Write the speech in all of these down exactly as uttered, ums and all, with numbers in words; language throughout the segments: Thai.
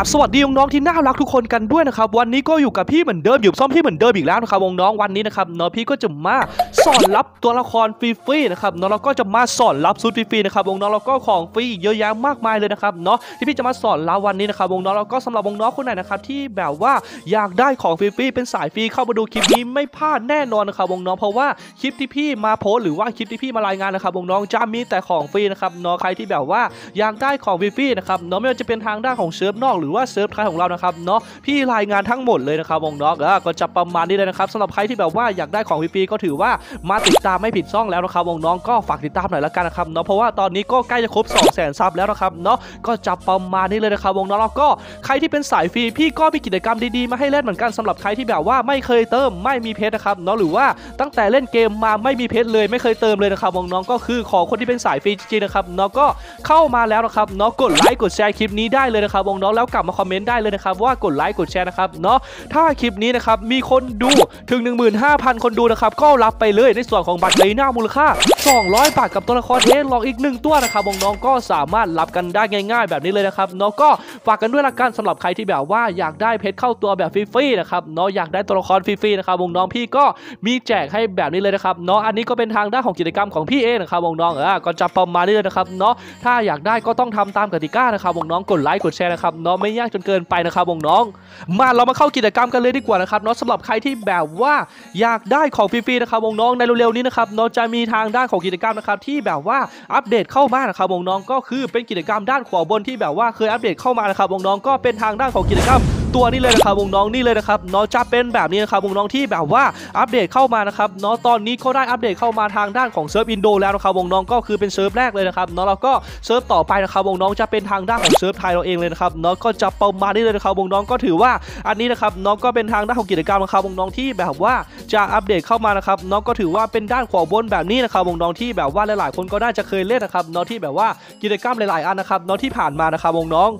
กับสวัสดีน้องๆที่น่ารักทุกคนกันด้วยนะครับวันนี้ก็อยู่กับพี่เหมือนเดิมอยู่ซ่อมพี่เหมือนเดิมอีกแล้วนะครับน้องๆวันนี้นะครับน้องพี่ก็จะมาสอนรับตัวละครฟรีๆนะครับน้องเราก็จะมาสอนรับซูดฟรีๆนะครับวงน้องเราก็ของฟรีเยอะแยะมากมายเลยนะครับเนาะที่พี่จะมาสอนรับวันนี้นะครับวงน้องเราก็สำหรับวงน้องคนไหนนะครับที่แบบว่าอยากได้ของฟรีๆเป็นสายฟรีเข้ามาดูคลิปนี้ไม่พลาดแน่นอนนะครับวงน้องเพราะว่าคลิปที่พี่มาโพสหรือว่าคลิปที่พี่มารายงานนะครับวงน้องจะมีแต่ของฟรีนะครับน้องใครที่แบบว่าอยากได้ของฟรีๆนะครับน้องไม่ว่าจะเป็นทางด้านของเซิร์ฟนอกหรือว่าเซิร์ฟไทยของเรานะครับเนาะพี่รายงานทั้งหมดเลยนะครับวงน้องก็จะประมาณนี้เลยนะครับสำหรับใครที่แบบว่าอยากได้ของฟรีๆก็ถือว่ามาติดตามไม่ผิดช่องแล้วนะครับวงน้องก็ฝากติดตามหน่อยละกันนะครับเนาะเพราะว่าตอนนี้ก็ใกล้จะครบ สองแสน ซับแล้วนะครับเนาะก็จะประมาณนี้เลยนะครับวงน้องแล้วก็ใครที่เป็นสายฟรีพี่ก็มีกิจกรรมดีๆมาให้เล่นเหมือนกันสำหรับใครที่แบบว่าไม่เคยเติมไม่มีเพชรนะครับเนาะหรือว่าตั้งแต่เล่นเกมมาไม่มีเพชรเลยไม่เคยเติมเลยนะครับวงน้องก็คือขอคนที่เป็นสายฟรีจริงๆนะครับเนาะก็เข้ามาแล้วนะครับเนาะกดไลค์กดแชร์คลิปนี้ได้เลยนะครับวงน้องแล้วกลับมาคอมเมนต์ได้เลยนะครับว่ากดไลค์กดแชร์นะครับเนาะถ้าคลิปนี้นะครับมีคนดูถึง หนึ่งหมื่นห้าพัน คนดูนะครับก็รับไปเลยในส่วนของบัตรไดนามูลค่าสองร้อยบาทกับตัวละครเทสลองอีกหนึ่งตัวนะครับน้องๆก็สามารถรับกันได้ง่ายๆแบบนี้เลยนะครับน้องก็ฝากกันด้วยละกันสำหรับใครที่แบบว่าอยากได้เพชรเข้าตัวแบบฟรีๆนะครับน้องอยากได้ตัวละครฟรีๆนะครับน้องพี่ก็มีแจกให้แบบนี้เลยนะครับน้องอันนี้ก็เป็นทางด้านของกิจกรรมของพี่เองนะครับน้องๆก็จะประมาณนี้เลยนะครับน้องถ้าอยากได้ก็ต้องทำตามกติกานะครับน้องกดไลค์กดแชร์นะครับน้องไม่ยากจนเกินไปนะครับน้องมาเรามาเข้ากิจกรรมกันเลยดีกว่านะครับน้องสำหรับใครที่แบบว่าอยากได้ของฟรีๆนะครับน้องในเร็วๆนี้นะครับน้องจะมีทางด้านของกิจกรรมนะครับที่แบบว่าอัปเดตเข้ามานะครับวงน้องก็คือเป็นกิจกรรมด้านขวาบนที่แบบว่าเคยอัปเดตเข้ามานะครับวงน้องก็เป็นทางด้านของกิจกรรมตัวนี้เลยนะครับวงน้องนี่เลยนะครับน้องจะเป็นแบบนี้นะครับวงน้องที่แบบว่าอัปเดตเข้ามานะครับน้องตอนนี้ก็ได้อัปเดตเข้ามาทางด้านของเซิร์ฟอินโดแล้วนะครับวงน้องก็คือเป็นเซิร์ฟแรกเลยนะครับน้องเราก็เซิร์ฟต่อไปนะครับวงน้องจะเป็นทางด้านของเซิร์ฟไทยเราเองเลยนะครับน้องก็จะประมาณนี้เลยนะครับวงน้องก็ถือว่าอันนี้นะครับน้องก็เป็นทางด้านของกิจกรรมนะครับวงน้องที่แบบว่าจะอัปเดตเข้ามานะครับน้องก็ถือว่าเป็นด้านขวาบนแบบนี้นะครับวงน้องที่แบบว่าหลายๆคนก็น่าจะเคยเล่นนะครับน้องที่แบบว่ากิจกรรมหลายๆอันนะครับน้องที่ผ่านมานะครับวงน้อง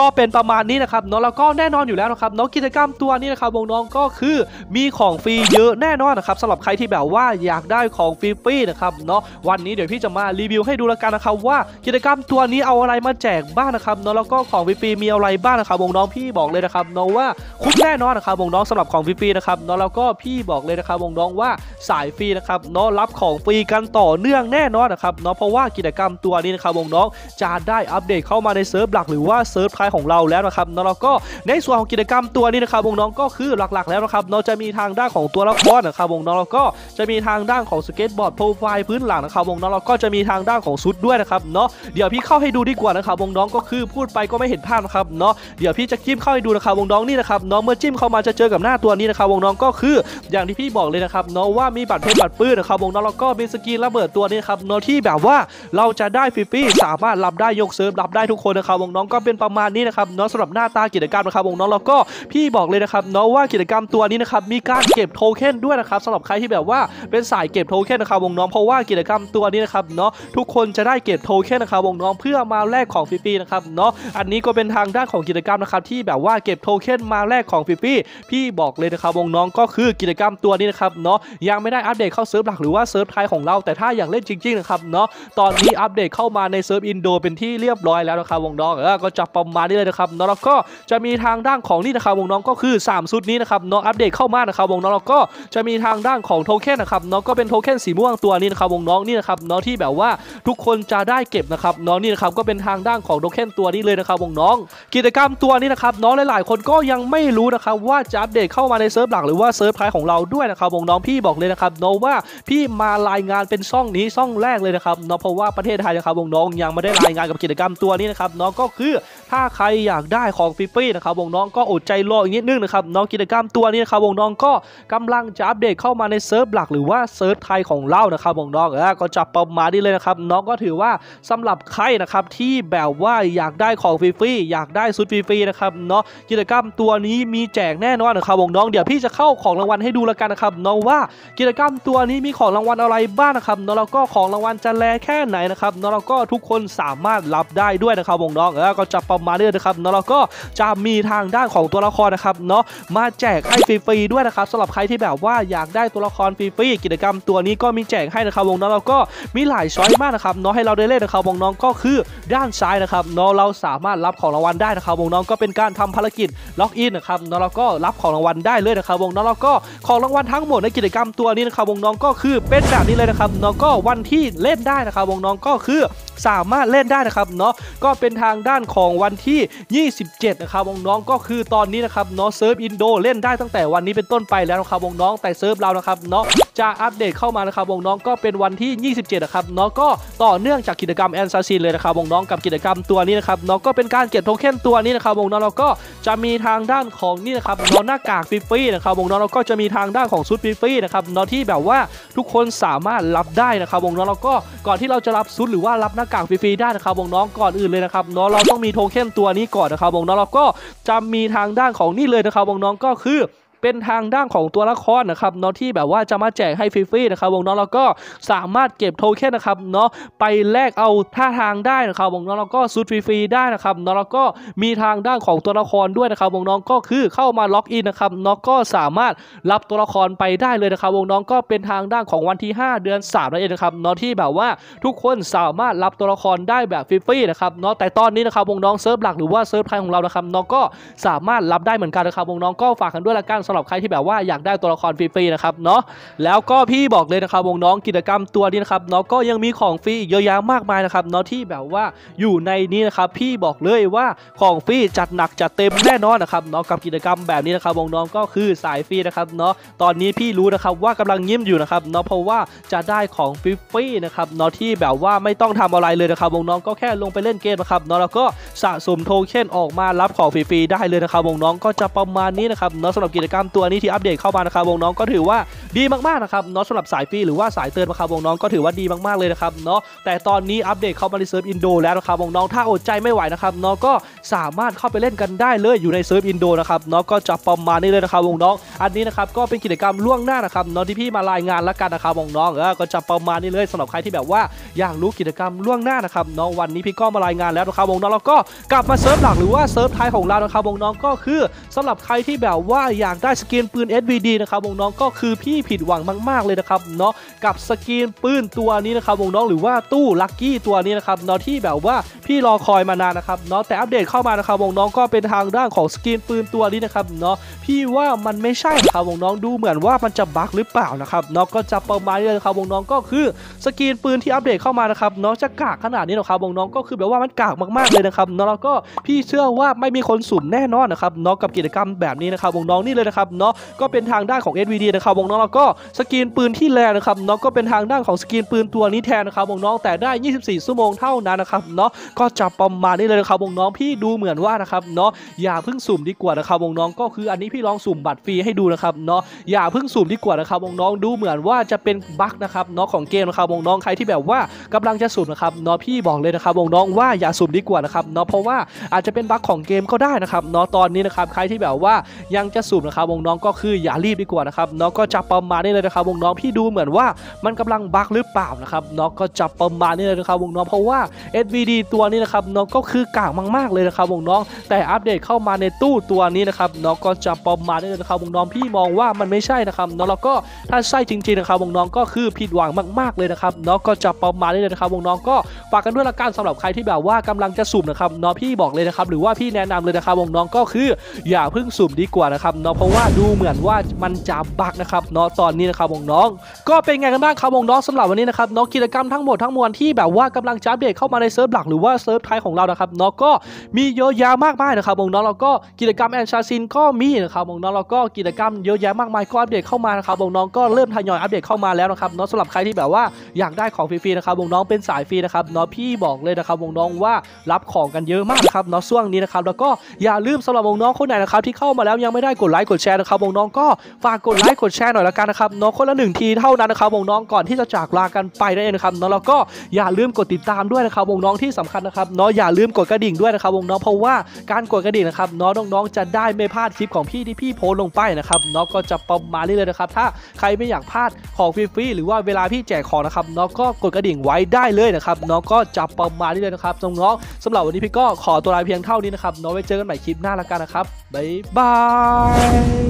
ก็เป็นประมาณนี้นะครับน้องแล้วก็แน่นอนอยู่แล้วนะครับน้องกิจกรรมตัวนี้นะครับวงน้องก็คือมีของฟรีเยอะแน่นอนนะครับสำหรับใครที่แบบว่าอยากได้ของฟรีๆนะครับเนาะวันนี้เดี๋ยวพี่จะมารีวิวให้ดูละกันนะครับว่ากิจกรรมตัวนี้เอาอะไรมาแจกบ้างนะครับน้องแล้วก็ของฟรีๆมีอะไรบ้างนะครับวงน้องพี่บอกเลยนะครับน้องว่าคุ้มแน่นอนนะครับวงน้องสำหรับของฟรีๆนะครับน้องแล้วก็พี่บอกเลยนะครับวงน้องว่าสายฟรีนะครับน้องรับของฟรีกันต่อเนื่องแน่นอนนะครับน้องเพราะว่ากิจกรรมตัวนี้นะครับวงน้องจะได้อัปเดตเข้ามาในเซิร์ฟหลักหรือว่าเซิร์ฟของเราแล้วนะครับน้องเราก็ในส่วนของกิจกรรมตัวนี้นะครับวงน้องก็คือหลักๆแล้วนะครับน้องจะมีทางด้านของตัวละครนะครับวงน้องเราก็จะมีทางด้านของสเก็ตบอร์ดโปรไฟล์พื้นหลังนะครับวงน้องเราก็จะมีทางด้านของชุดด้วยนะครับเนาะเดี๋ยวพี่เข้าให้ดูดีกว่านะครับวงน้องก็คือพูดไปก็ไม่เห็นภาพนะครับเนาะเดี๋ยวพี่จะจิ้มเข้าให้ดูนะครับวงน้องนี่นะครับน้องเมื่อจิ้มเข้ามาจะเจอกับหน้าตัวนี้นะครับวงน้องก็คืออย่างที่พี่บอกเลยนะครับน้องว่ามีบัตรเพชรบัตรปื้นนะครับวงน้องเราก็มีสกินระเบิดตัวนี้ครับน้องที่แบบว่าเราจะได้ฟรีๆสามารถรับได้ยกเซิร์ฟรับได้ทุกคนนะครับวงน้องก็เป็นประมาณนี้นะครับน้องสำหรับหน้าตากิจกรรมนะครับวงน้องแล้วก็พี่บอกเลยนะครับน้องว่ากิจกรรมตัวนี้นะครับมีการเก็บโทเค็นด้วยนะครับสำหรับใครที่แบบว่าเป็นสายเก็บโทเค็นนะครับวงน้องเพราะว่ากิจกรรมตัวนี้นะครับเนาะทุกคนจะได้เก็บโทเค็นนะครับวงน้องเพื่อมาแลกของฟรีๆนะครับเนาะอันนี้ก็เป็นทางด้านของกิจกรรมนะครับที่แบบว่าเก็บโทเค็นมาแลกของฟรีๆพี่บอกเลยนะครับวงน้องก็คือกิจกรรมตัวนี้นะครับเนาะยังไม่ได้อัปเดตเข้าเซิร์ฟหลักหรือว่าเซิร์ฟไทยของเราแต่ถ้าอยากเล่นจริงๆนะครับเนาะตอนนี้อัปเดตเข้ามาในเซิร์ฟอินโดเป็นที่เรียบร้อยแล้วนะครับวงน้องเออก็จะประมาณนี้เลยนะครับน้องแล้วก็จะมีทางด้านของนี่นะครับวงน้องก็คือสามชุดนี้นะครับน้องอัปเดตเข้ามานะครับวงน้องแล้วก็จะมีทางด้านของโทเค็นนะครับน้องก็เป็นโทเค็นสีม่วงตัวนี้นะครับวงน้องนี่นะครับน้องที่แบบว่าทุกคนจะได้เก็บนะครับน้องนี่นะครับก็เป็นทางด้านของโทเค็นตัวนี้เลยนะครับวงน้องกิจกรรมตัวนี้นะครับน้องหลายๆคนก็ยังไม่รู้นะครับว่าจะอัปเดตเข้ามาในเซิร์ฟหลักหรือว่าเซิร์ฟไทยของเราด้วยนะครับวงน้องพี่บอกเลยนะครับน้องว่าพี่มารายงานเป็นช่องนี้ช่องแรกเลยนะครับน้องเพราะว่าประเทศไทยนะครับวงน้องยังไม่ได้รายงานกับกิจกรรมตัวนี้นะครับน้องก็คือถ้าใครอยากได้ของฟรีๆนะครับวงน้องก็อดใจรออีกนิดนึงนะครับน้องกิจกรรมตัวนี้นะครับวงน้องก็กำลังจะอัปเดตเข้ามาในเซิร์ฟหลักหรือว่าเซิร์ฟไทยของเรานะครับวงน้องอ่ะก็จับประมาณนี้เลยนะครับน้องก็ถือว่าสำหรับใครนะครับที่แบบว่าอยากได้ของฟรีๆอยากได้ชุดฟรีๆนะครับเนาะกิจกรรมตัวนี้มีแจกแน่นอนนะครับวงน้องเดี๋ยวพี่จะเข้าของรางวัลให้ดูแล้วกันนะครับน้องว่ากิจกรรมตัวนี้มีของรางวัลอะไรบ้างนะครับน้องแล้วก็ของรางวัลจะแลแค่ไหนนะครับน้องแล้วก็ทุกคนสามารถรับได้ด้วยนะครับวงน้องอ่ะก็จับประมาณ เนี่ยนะครับเนาะแล้วก็จะมีทางด้านของตัวละครนะครับเนาะมาแจกให้ฟรีๆด้วยนะครับสำหรับใครที่แบบว่าอยากได้ตัวละครฟรีๆกิจกรรมตัวนี้ก็มีแจกให้นะครับวงน้องเราก็มีหลายช้อยมากนะครับเนาะให้เราได้เล่นนะครับวงน้องก็คือด้านซ้ายนะครับเนาะเราสามารถรับของรางวัลได้นะครับวงน้องก็เป็นการทำภารกิจล็อกอินนะครับเนาะเราก็รับของรางวัลได้เลยนะครับวงน้องเราก็ของรางวัลทั้งหมดในกิจกรรมตัวนี้นะครับวงน้องก็คือเป็นแบบนี้เลยนะครับเนาะก็วันที่เล่นได้นะครับวงน้องก็คือสามารถเล่นได้นะครับเนาะก็เป็นทางด้านของวันที่ยี่สิบเจ็ดนะครับวงน้องก็คือตอนนี้นะครับเนาะเซิร์ฟอินโดเล่นได้ตั้งแต่วันนี้เป็นต้นไปแล้วนะครับวงน้องแต่เซิร์ฟเรานะครับเนาะจะอัปเดตเข้ามานะครับวงน้องก็เป็นวันที่ยี่สิบเจ็ดนะครับเนาะก็ต่อเนื่องจากกิจกรรมแอนซาซินเลยนะครับวงน้องกับกิจกรรมตัวนี้นะครับเนาะก็เป็นการเก็บโทเค็นตัวนี้นะครับวงน้องเราก็จะมีทางด้านของนี่นะครับเนาะหน้ากากฟรีๆนะครับวงน้องเราก็จะมีทางด้านของชุดฟรีๆนะครับเนาะที่แบบว่าทุกคนสามารถรับได้นะครับวงน้องเราก็ก่อนที่เราจะรับชุดหรือว่ารับหน้ากากฟรีๆได้นะครับวงน้องก่อนอื่นเลยนะครับเนาะเราต้องมีโทเค็นตัวนี้ก่อนนะครับวงน้องเราก็จะมีทางด้านของนี่เลยนะครับวงน้องก็คือเป็นทางด้านของตัวละครนะครับเนาะที่แบบว่าจะมาแจกให้ฟรีๆนะครับวงน้องเราก็สามารถเก็บโทเค็นนะครับเนาะไปแลกเอาท่าทางได้นะครับวงน้องเราก็ซูดฟรีๆได้นะครับเนาะแล้วก็มีทางด้านของตัวละครด้วยนะครับวงน้องก็คือเข้ามาล็อกอินนะครับเนาะก็สามารถรับตัวละครไปได้เลยนะครับวงน้องก็เป็นทางด้านของวันที่ห้าเดือนสามนั่นเองนะครับเนาะที่แบบว่าทุกคนสามารถรับตัวละครได้แบบฟรีๆนะครับเนาะแต่ตอนนี้นะครับวงน้องเซิร์ฟหลักหรือว่าเซิร์ฟไทยของเรานะครับเนาะก็สามารถรับได้เหมือนกันนะครับวงน้องก็ฝากกันด้วยละกันสำหรับใครที่แบบว่าอยากได้ตัวละครฟรีๆนะครับเนาะแล้วก็พี่บอกเลยนะครับวงน้องกิจกรรมตัวนี้นะครับเนาะก็ยังมีของฟรีอีกเยอะแยะมากมายนะครับเนาะที่แบบว่าอยู่ในนี้นะครับพี่บอกเลยว่าของฟรีจัดหนักจัดเต็มแน่นอนนะครับเนาะกับกิจกรรมแบบนี้นะครับวงน้องก็คือสายฟรีนะครับเนาะตอนนี้พี่รู้นะครับว่ากำลังยิ้มอยู่นะครับเนาะเพราะว่าจะได้ของฟรีๆนะครับเนาะที่แบบว่าไม่ต้องทำอะไรเลยนะครับวงน้องก็แค่ลงไปเล่นเกมนะครับเนาะแล้วก็สะสมโทเค็นออกมารับของฟรีๆได้เลยนะครับวงน้องก็จะประมาณนี้นะครับเนาะสำหรับกิจกรรมตัวนี้ที่อัปเดตเข้ามานะครับวงน้องก็ถือว่าดีมากๆนะครับเนาะสำหรับสายฟรีหรือว่าสายเตือนนะครับวงน้องก็ถือว่าดีมากๆเลยนะครับเนาะแต่ตอนนี้อัปเดตเข้ามาในเซิร์ฟอินโดแล้วนะครับวงน้องถ้าอดใจไม่ไหวนะครับเนาะก็สามารถเข้าไปเล่นกันได้เลยอยู่ในเซิร์ฟอินโดนะครับเนาะก็จะประมาณนี้เลยนะครับวงน้องอันนี้นะครับก็เป็นกิจกรรมล่วงหน้านะครับเนาะที่พี่มารายงานละกันนะครับวงน้องเออก็จะประมาณนี้เลยสำหรับใครที่แบบว่าอยากรู้กิจกรรมล่วงหน้านะครับเนาะวันนี้พี่ก็มารายงานแล้วนะครับวงน้องแล้วก็กลับมาเซิร์ฟหลักหรือว่าเซิร์ฟไทยของเรานะครับวงน้องก็คือสำหรับใครที่แบบว่าอยากได้สกินปืน เอส วี ดี นะครับวงน้องก็คือพี่ผิดหวังมากๆเลยนะครับเนาะกับสกินปืนตัวนี้นะครับวงน้องหรือว่าตู้ลัคกี้ตัวนี้นะครับเนาะที่แบบว่าพี่รอคอยมานานนะครับเนาะแต่อัปเดตเข้ามานะครับวงน้องก็เป็นทางด้านของสกินปืนตัวนี้นะครับเนาะพี่ว่ามันไม่ใช่นะครับวงน้องดูเหมือนว่ามันจะบั๊กหรือเปล่านะครับเนาะก็จะประมาณนี้นะครับวงน้องก็คือสกินปืนที่อัปเดตเข้ามานะครับเนาะจะกากขนาดนี้นะครับวงน้องก็คือแบบว่ามันกากมากๆเลยนะครับเนาะแล้วก็พี่เชื่อว่าไม่มีคนสุ่มแน่นอนนะครับเนาะกับกิจกรรมแบบนี้นะครับวงน้องนี่เลยนะครับเนาะก็เป็นทางด้านของ เอส วี ดี นะครับวงน้องแล้วก็สกินปืนที่แลนะครับเนาะก็เป็นทางด้านของสกินปืนตัวนี้แทนนะครับวงน้องแต่ได้ยี่สิบสี่ชั่วโมงเท่านั้นนะครับเนาะก็จะประมาณนี้เลยนะครับวงน้องพี่ดูเหมือนว่านะครับเนาะอย่าเพิ่งสุ่มดีกว่านะครับวงน้องก็คืออันนี้พี่ลองสุ่มบัตรฟรีให้ดูนะครับเนาะอย่าเพิ่งสุ่มดีกว่านะครับวงน้องดูเหมือนว่าจะเป็นบั๊กนะครับเนาะของเกมนะครับวงน้องใครที่แบบว่ากำลังจะสุ่มนะครับเนาะพี่บอกเลยนะครับวงน้องว่าอย่าสุ่มดีกว่านะครับเนาะเพราะว่าอาจจะเป็นบั๊กของเกมก็ได้นะครับเนาะตอนนี้นะครับใครที่แบบว่ายังจะสุ่มนะครับวงน้องก็คืออย่ารีบดีกว่านะครับเนาะก็จะประมาณนี้เลยนะครับวงน้องพี่ดูเหมือนว่ามันกำลังบั๊กหรือเปล่านะครับเนาะก็จะประมาณนี้เลยนะครับวงน้องเพราะว่า เอส วี ดี ตัวนี้นะครับเนาะก็คือกากมากๆเลยนะครับวงน้องแต่อัปเดตเข้ามาในตู้ตัวนี้นะครับเนาะก็จะประมาณนี้เลยนะครับวงน้องพี่มองว่ามันไม่ใช่นะครับเนาะแล้วก็ถ้าใช่จริงๆนะครับวงน้องก็คือผิดหวังมากๆเลยนะครับเนาะก็จะประมาณนี้เลยนะครับวงน้องก็ฝากกันด้วยละกันสำหรับใครที่แบบว่ากำลังจะสุ่มนะครับเนาะพี่บอกเลยนะครับหรือว่าพี่แนะนำเลยนะครับวงน้องก็คืออย่าเพิ่งสุ่มดีกว่านะครับเนาะเพราะว่าดูเหมือนว่ามันจะบักนะครับเนาะตอนนี้นะครับวงน้องก็เป็นไงกันบ้างครับวงน้องสำหรับวันนี้นะครับเนาะกิจกรรมทั้งหมดทั้งมวลที่แบบว่ากำลังจะอัปเดตเข้ามาในเซิร์ฟหลักหรือว่าเซิร์ฟไทยของเรานะครับเนาะก็มีเยอะแยะมากมายนะครับวงน้องแล้วก็กิจกรรมแอนชาซินก็มีนะครับวงน้องแล้วก็กิจกรรมเยอะแยะมากมายก็อัปเดตเข้ามานะครับวงน้องก็เริ่มทยอยอัปเดตเข้ามาแล้วนะครับเนาะสำหรับใครที่แบบว่าอยากได้ของฟรีๆนะครับวงน้องเป็นสายฟรีนะครับเนาะพี่บอกเลยนะครับวงน้องว่ารับของกันเยอะมากนะครับเนาะช่วงนี้นะครับแล้วก็อย่าลืมสำหรับวงน้องคนไหนนะครับที่เข้ามาแล้วยังไม่ได้กดไลค์กดแชร์นะครับวงน้องก็ฝากกดไลค์กดแชร์หน่อยละกันนะครับเนาะคนละหนึ่งทีเท่านั้นนะครับวงน้องก่อนที่จะจากลากันไปได้นะครับเนาะแล้วก็อย่าลืมกดติดตามด้วยนะครับวงน้องที่สำคัญนะครับเนาะอย่าลืมกดกระดิ่งด้วยนะครับวงน้องเพราะว่าการกดกระดิ่งนะครับเนาะน้องๆจะได้ไม่พลาดคลิปของพี่ที่พี่โพสลงไปนะครับเนาะก็จะประมาณนี้เลยนะครับถ้าใครไม่อยากพลาดของฟรีๆหรือว่าเวลาพี่แจกของนะครับเนาะก็กดกระดิ่งไว้ได้เลยนะครับเนาะ ก็จะประมาณนี้เลยนะครับน้องๆสำหรับวันนี้พี่ก็ขอตัวลาเพียงเท่านี้นะครับน้องไว้เจอกันใหม่คลิปหน้าละกันนะครับบ๊ายบาย